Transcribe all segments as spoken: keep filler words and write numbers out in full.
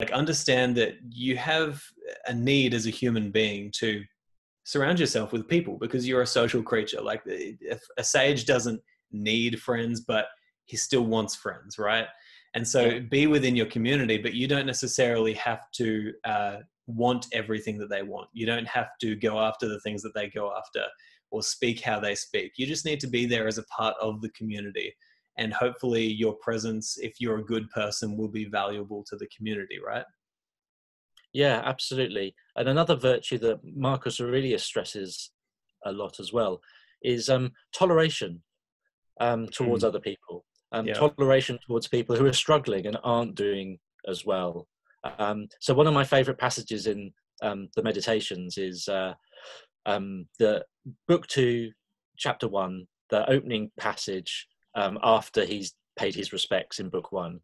Like, understand that you have a need as a human being to surround yourself with people, because you're a social creature. Like, if a sage doesn't need friends, but he still wants friends, right? And so yeah. be within your community, but you don't necessarily have to uh, want everything that they want. You don't have to go after the things that they go after or speak how they speak. You just need to be there as a part of the community. And hopefully your presence, if you're a good person, will be valuable to the community, right? Yeah, absolutely. And another virtue that Marcus Aurelius stresses a lot as well is um, toleration um, towards mm. other people. Um, yeah. Toleration towards people who are struggling and aren't doing as well. Um, so one of my favourite passages in um, the Meditations is uh, um, the book two, chapter one, the opening passage, Um, after he's paid his respects in book one,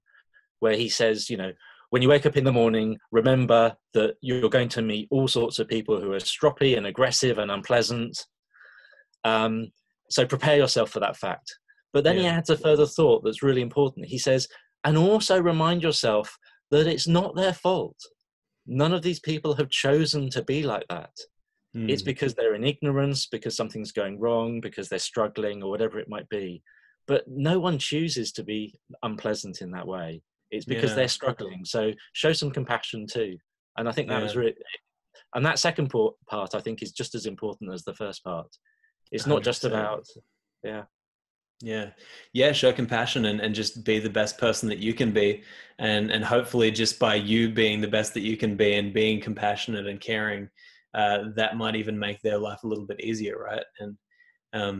where he says, you know, when you wake up in the morning, remember that you're going to meet all sorts of people who are stroppy and aggressive and unpleasant. Um, so prepare yourself for that fact. But then yeah. he adds a further thought that's really important. He says, and also remind yourself that it's not their fault. None of these people have chosen to be like that. Mm. It's because they're in ignorance, because something's going wrong, because they're struggling or whatever it might be. But no one chooses to be unpleasant in that way. It's because yeah. they're struggling. So show some compassion too. And I think that yeah. was really, and that second part, I think, is just as important as the first part. It's not one hundred percent just about, yeah. Yeah. Yeah. Show compassion and, and just be the best person that you can be. And, and hopefully just by you being the best that you can be and being compassionate and caring, uh, that might even make their life a little bit easier. Right. And, um,